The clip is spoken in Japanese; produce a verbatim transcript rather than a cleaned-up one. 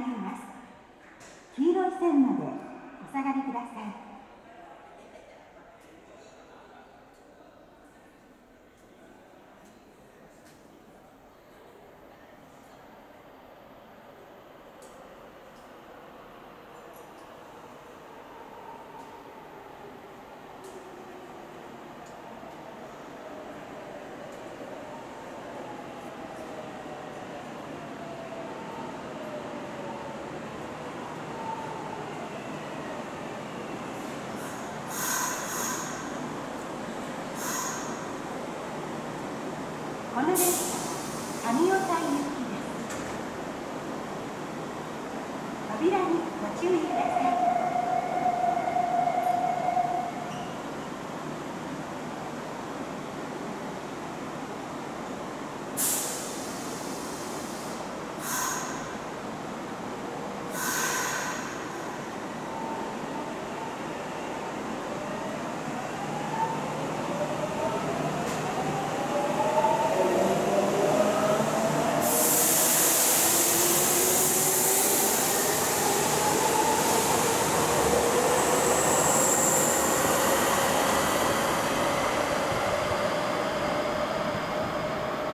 入ります。黄色い線までお下がりください。これです。神尾台行きです。扉にご注意ください。